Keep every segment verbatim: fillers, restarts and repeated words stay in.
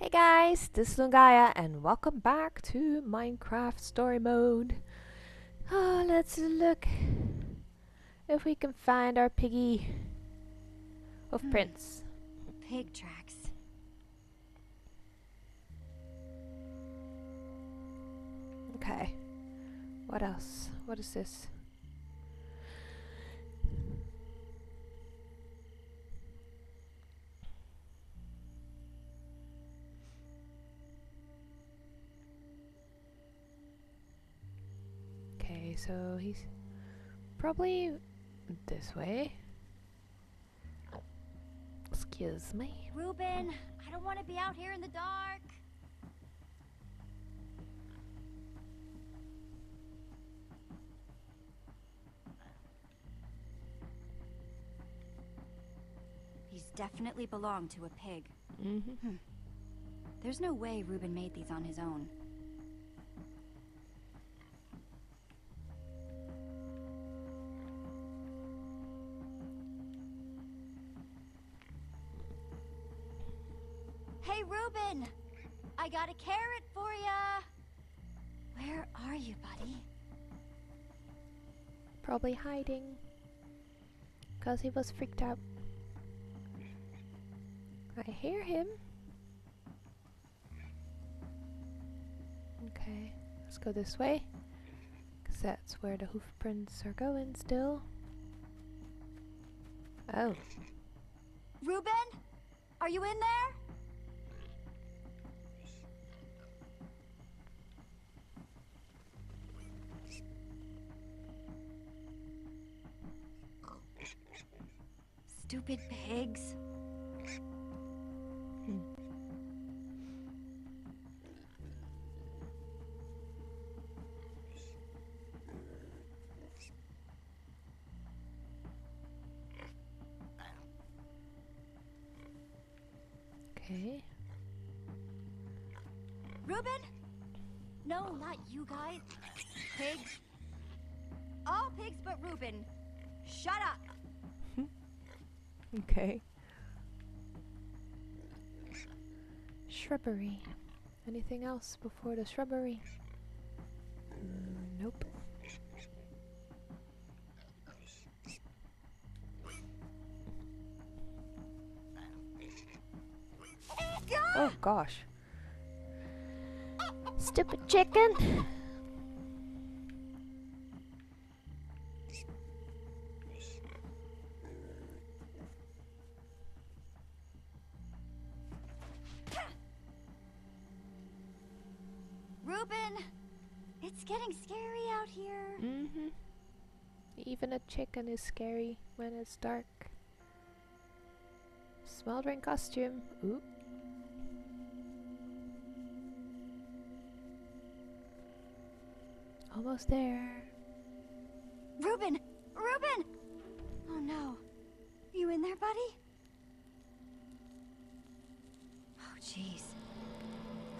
Hey guys, this is Lungaya and welcome back to Minecraft Story Mode. Oh, let's look if we can find our piggy of hmm. Prince. Pig tracks. Okay. What else? What is this? So he's probably this way. Excuse me. Reuben, I don't want to be out here in the dark. These definitely belong to a pig. Mm-hmm. Hmm. There's no way Reuben made these on his own. I got a carrot for ya! Where are you, buddy? Probably hiding. Because he was freaked out. I hear him. Okay, let's go this way. Because that's where the hoof prints are going still. Oh. Reuben? Are you in there? Stupid pigs. Hmm. Okay. Reuben? No, not you guys. Pigs. All pigs but Reuben. Shut up. Okay. Shrubbery. Anything else before the shrubbery? Mm, nope. Oh gosh. Stupid chicken. Mm-hmm. Even a chicken is scary when it's dark. Smoldering costume. Ooh. Almost there. Reuben! Reuben! Oh no. You in there, buddy? Oh jeez.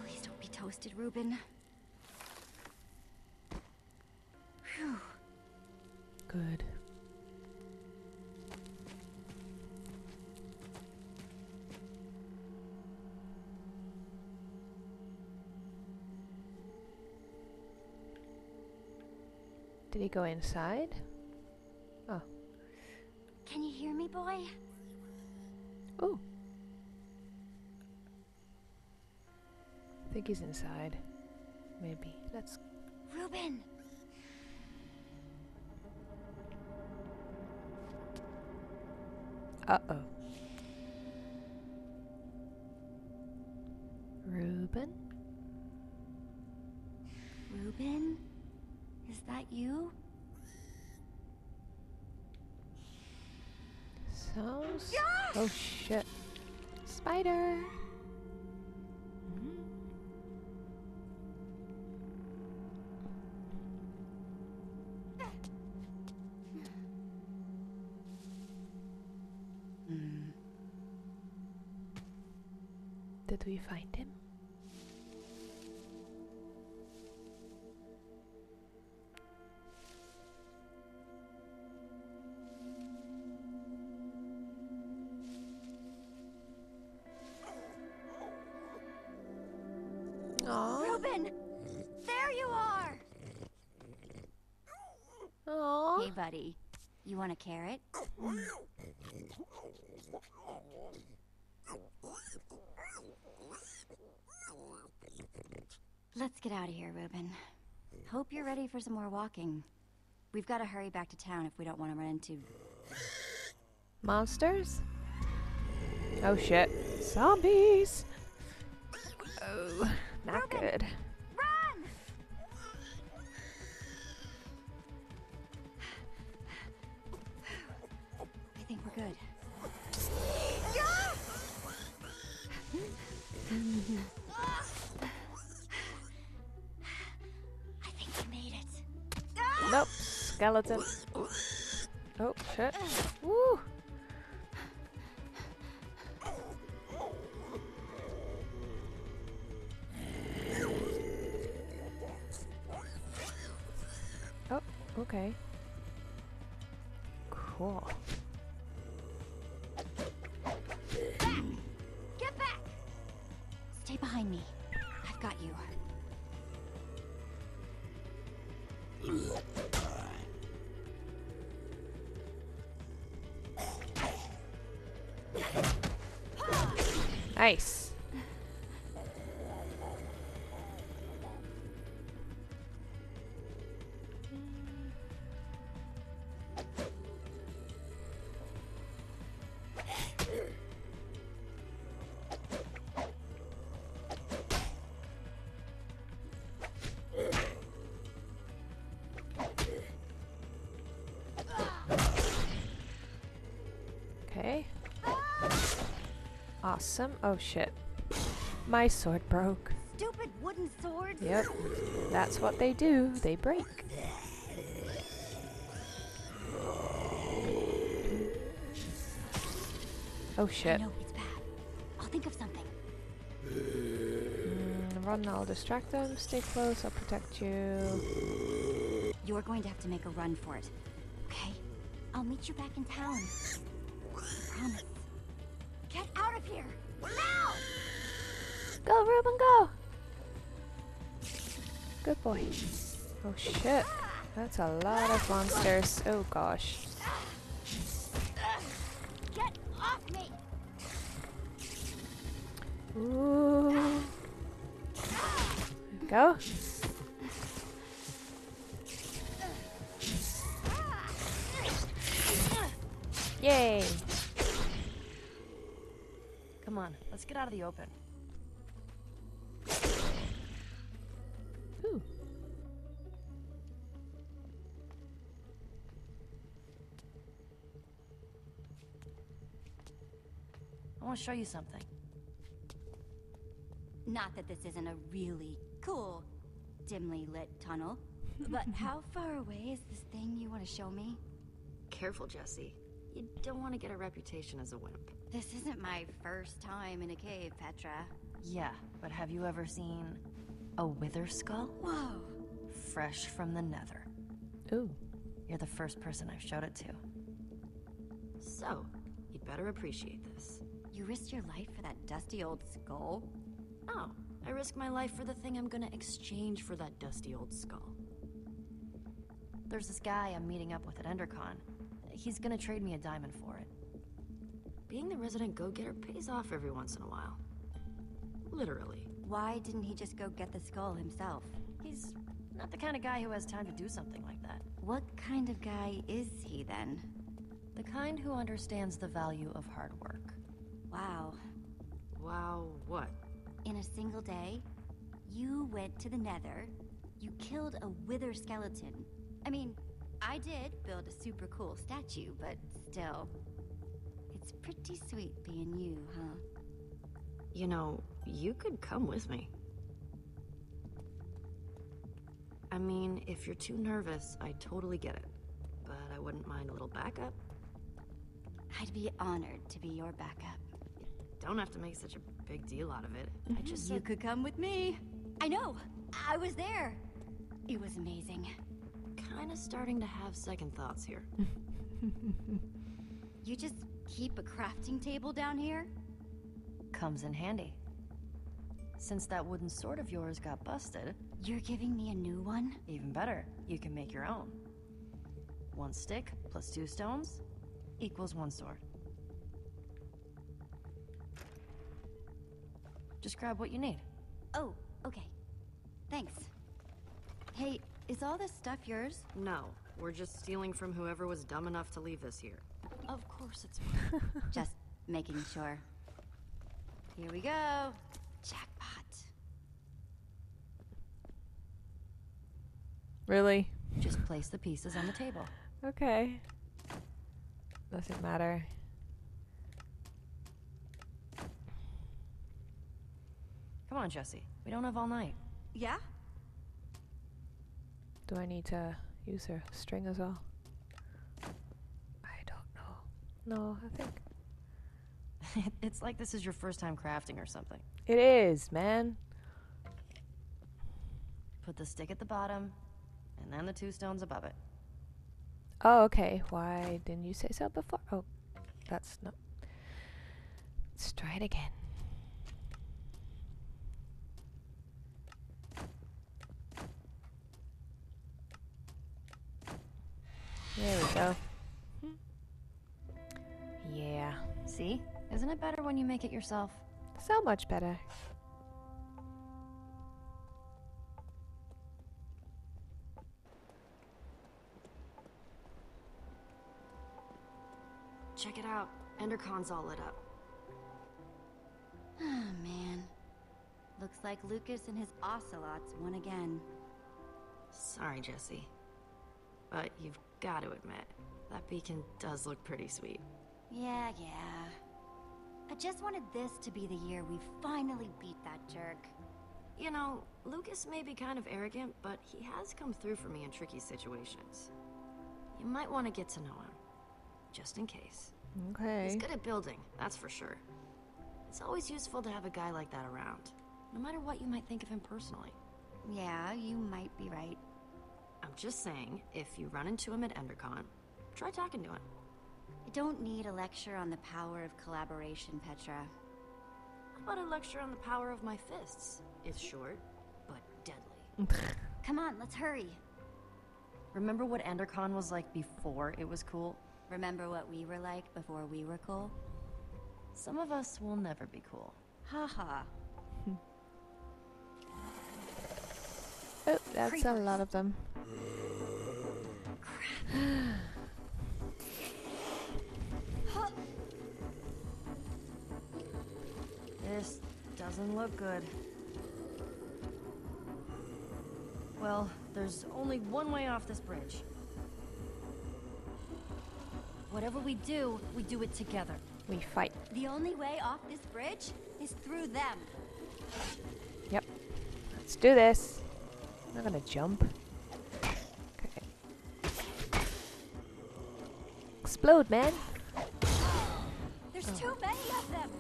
Please don't be toasted, Reuben. Good. Did he go inside? Oh. Can you hear me, boy? Oh. I think he's inside. Maybe. Let's. Reuben. Uh-oh. Reuben? Reuben? Is that you? Sounds... Yes! Oh shit. Spider! Did we find him? Aww. Reuben, there you are. Aww. Hey, buddy. You want a carrot? Let's get out of here, Reuben. Hope you're ready for some more walking. We've got to hurry back to town if we don't want to run into... monsters? Oh shit. Zombies! Oh, not Reuben, good. Run! I think we're good. I think we made it. Nope. Skeleton. Oh shit. Woo! Oh, okay. Cool. Back! Get back! Stay behind me. I've got you. Nice. Okay. Awesome. Oh shit. My sword broke. Stupid wooden swords. Yep. That's what they do. They break. Oh shit. I know it's bad. I'll think of something. Mm, run, I'll distract them. Stay close, I'll protect you. You're going to have to make a run for it. Okay? I'll meet you back in town. I promise. Get out of here! Now! Go, Reuben, go! Good boy. Oh shit. That's a lot of monsters. Oh gosh. Get off me! Ooh. There we go. Yay! Come on, let's get out of the open. Ooh. I want to show you something. Not that this isn't a really cool, dimly lit tunnel, but how far away is this thing you want to show me? Careful, Jesse. You don't want to get a reputation as a wimp. This isn't my first time in a cave, Petra. Yeah, but have you ever seen a wither skull? Whoa. Fresh from the nether. Ooh. You're the first person I've showed it to. So, you'd better appreciate this. You risked your life for that dusty old skull? No, I risked my life for the thing I'm gonna exchange for that dusty old skull. There's this guy I'm meeting up with at Endercon. He's gonna trade me a diamond for it. Being the resident go-getter pays off every once in a while. Literally. Why didn't he just go get the skull himself? He's not the kind of guy who has time to do something like that. What kind of guy is he then? The kind who understands the value of hard work. Wow. Wow what? In a single day, you went to the nether, you killed a wither skeleton. I mean, I did build a super cool statue, but still, it's pretty sweet being you, huh? You know, you could come with me. I mean, if you're too nervous, I totally get it, but I wouldn't mind a little backup. I'd be honored to be your backup. Don't have to make such a big deal out of it. Mm-hmm. I just you could come with me. I know. I was there. It was amazing. Kinda starting to have second thoughts here. You just keep a crafting table down here? Comes in handy. Since that wooden sword of yours got busted... You're giving me a new one? Even better. You can make your own. One stick plus two stones equals one sword. Just grab what you need. Oh, okay. Thanks. Hey, is all this stuff yours? No, we're just stealing from whoever was dumb enough to leave this here. Of course it's mine. Just making sure. Here we go. Jackpot. Really? Just place the pieces on the table. Okay. Doesn't matter. Come on, Jesse. We don't have all night. Yeah? Do I need to use her string as well? I don't know. No, I think. It's like this is your first time crafting or something. It is, man. Put the stick at the bottom, and then the two stones above it. Oh, okay. Why didn't you say so before? Oh, that's not... Let's try it again. There we go. Yeah. See? Isn't it better when you make it yourself? So much better. Check it out. Endercon's all lit up. Oh, man. Looks like Lucas and his ocelots won again. Sorry, Jesse. But you've got to admit, that beacon does look pretty sweet. Yeah, yeah. I just wanted this to be the year we finally beat that jerk. You know, Lucas may be kind of arrogant, but he has come through for me in tricky situations. You might want to get to know him, just in case. Okay. He's good at building, that's for sure. It's always useful to have a guy like that around, no matter what you might think of him personally. Yeah, you might be right. I'm just saying, if you run into him at Endercon, try talking to him. I don't need a lecture on the power of collaboration, Petra. How about a lecture on the power of my fists? It's short, but deadly. Come on, let's hurry. Remember what Endercon was like before it was cool? Remember what we were like before we were cool? Some of us will never be cool. Ha ha. Oh, that's Creepers. A lot of them. This doesn't look good. Well, there's only one way off this bridge. Whatever we do, we do it together. We fight. The only way off this bridge is through them. Yep. Let's do this. I'm not gonna jump. Okay. Explode, man! There's oh. too many of them!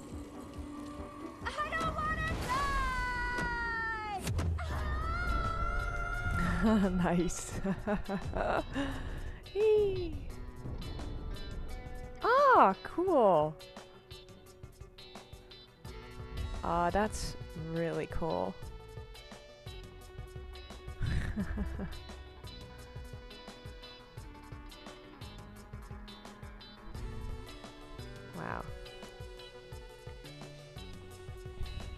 I don't wanna die! Nice. Ah, cool. Ah, that's really cool. Wow.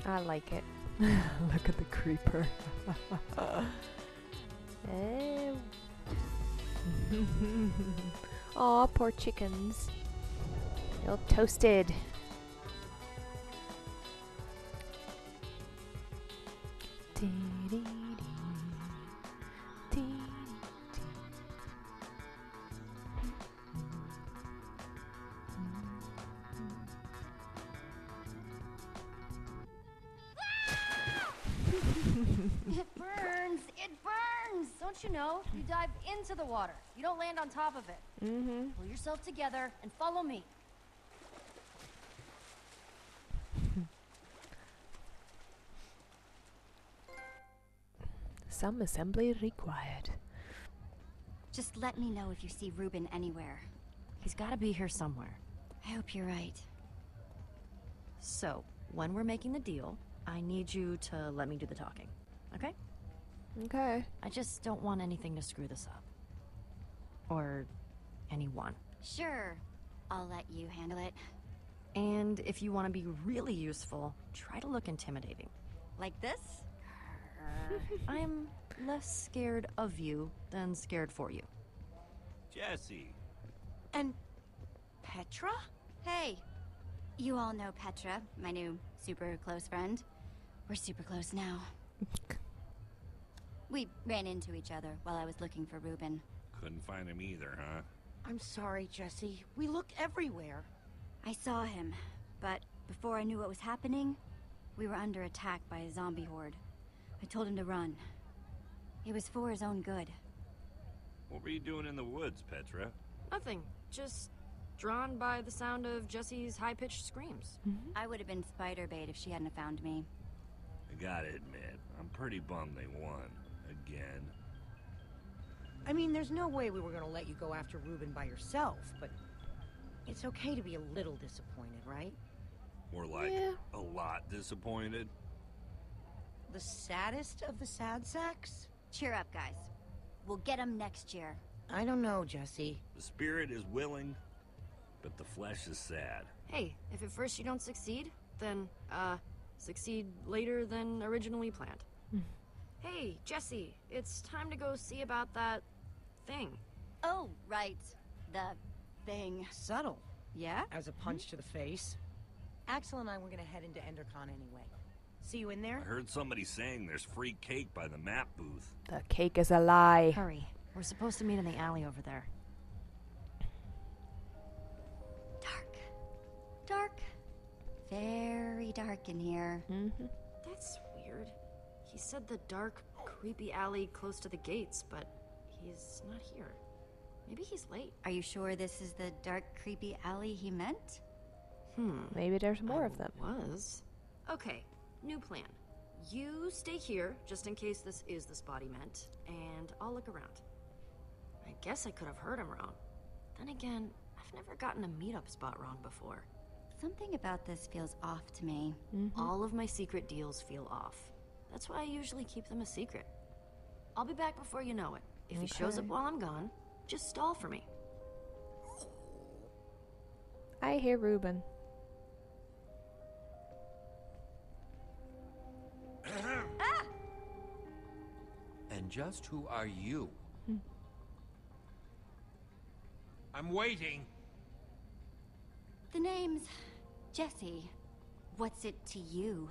I like it. Look at the creeper. Aw, poor chickens. They're toasted. Into the water. You don't land on top of it. Mm-hmm. Pull yourself together and follow me. Some assembly required. Just let me know if you see Reuben anywhere. He's got to be here somewhere. I hope you're right. So, when we're making the deal, I need you to let me do the talking, okay? Okay. I just don't want anything to screw this up. Or anyone. Sure. I'll let you handle it. And if you want to be really useful, try to look intimidating. Like this? I'm less scared of you than scared for you. Jesse. And Petra? Hey. You all know Petra, my new super close friend. We're super close now. We ran into each other while I was looking for Reuben. Couldn't find him either, huh? I'm sorry, Jesse. We looked everywhere. I saw him, but before I knew what was happening, we were under attack by a zombie horde. I told him to run. It was for his own good. What were you doing in the woods, Petra? Nothing. Just drawn by the sound of Jesse's high-pitched screams. Mm-hmm. I would have been spider bait if she hadn't found me. I gotta admit, I'm pretty bummed they won. Again. I mean, there's no way we were gonna let you go after Reuben by yourself, but it's okay to be a little disappointed, right? More like yeah. a lot disappointed. The saddest of the sad sacks? Cheer up, guys. We'll get them next year. I don't know, Jesse. The spirit is willing, but the flesh is sad. Hey, if at first you don't succeed, then, uh, succeed later than originally planned. Hey, Jesse, it's time to go see about that thing. Oh, right. The thing. Subtle. Yeah? As a punch mm-hmm. to the face. Axel and I were going to head into Endercon anyway. See you in there? I heard somebody saying there's free cake by the map booth. The cake is a lie. Hurry. We're supposed to meet in the alley over there. Dark. Dark. Very dark in here. Mm-hmm. That's weird. He said the dark, creepy alley close to the gates, but he's not here. Maybe he's late. Are you sure this is the dark, creepy alley he meant? Hmm. Maybe there's more I of them. Was. Okay, new plan. You stay here, just in case this is the spot he meant, and I'll look around. I guess I could have heard him wrong. Then again, I've never gotten a meetup spot wrong before. Something about this feels off to me. Mm-hmm. All of my secret deals feel off. That's why I usually keep them a secret. I'll be back before you know it. If okay. he shows up while I'm gone, just stall for me. I hear Reuben. Ah! And just who are you? Hmm. I'm waiting. The name's Jesse. What's it to you?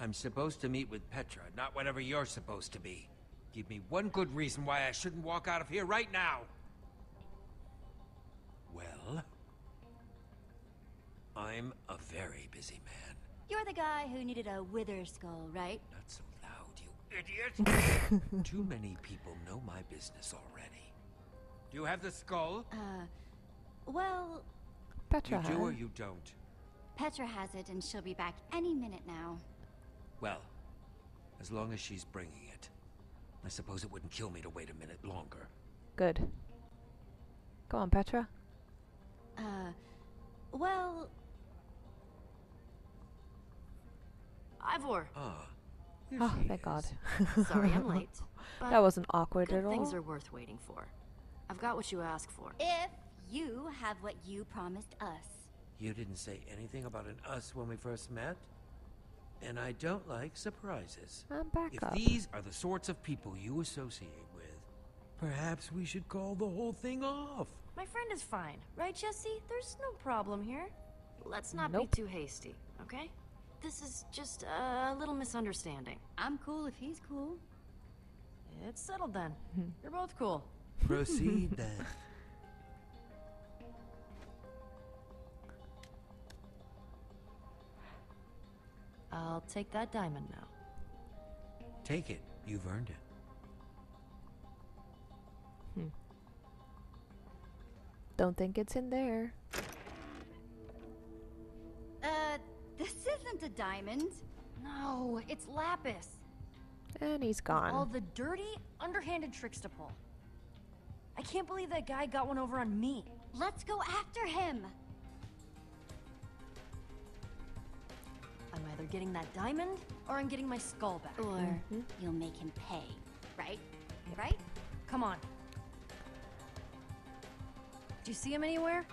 I'm supposed to meet with Petra, not whatever you're supposed to be. Give me one good reason why I shouldn't walk out of here right now. Well, I'm a very busy man. You're the guy who needed a wither skull, right? Not so loud, you idiot. Too many people know my business already. Do you have the skull? Uh, well... Petra. You do or you don't? Petra has it and she'll be back any minute now. Well, as long as she's bringing it. I suppose it wouldn't kill me to wait a minute longer. Good. Go on, Petra. Uh, well... Ivor! Ah. Oh, thank God. Sorry I'm late. That wasn't awkward at all. Things are worth waiting for. I've got what you asked for. If you have what you promised us. You didn't say anything about an us when we first met? And I don't like surprises. I'm back up. If these are the sorts of people you associate with, perhaps we should call the whole thing off. My friend is fine, right, Jesse? There's no problem here. Let's not nope. be too hasty, okay? This is just a little misunderstanding. I'm cool if he's cool. It's settled then. You're both cool. Proceed then. I'll take that diamond now. Take it. You've earned it. Hmm. Don't think it's in there. Uh, this isn't a diamond. No, it's lapis. And he's gone. All the dirty, underhanded tricks to pull. I can't believe that guy got one over on me. Let's go after him. I'm either getting that diamond, or I'm getting my skull back. Or mm-hmm. you'll make him pay, right? Right? Come on. Do you see him anywhere?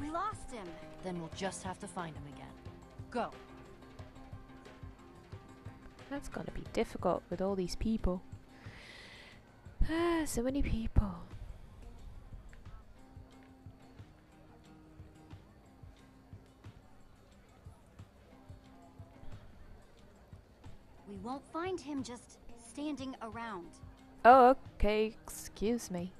We lost him. Then we'll just have to find him again. Go. That's gonna be difficult with all these people. Ah, so many people. We won't find him just standing around. Oh, okay. Excuse me.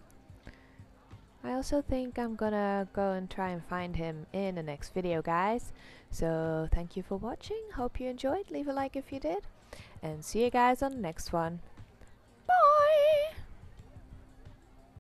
I also think I'm gonna go and try and find him in the next video, guys. So, thank you for watching. Hope you enjoyed. Leave a like if you did. And see you guys on the next one.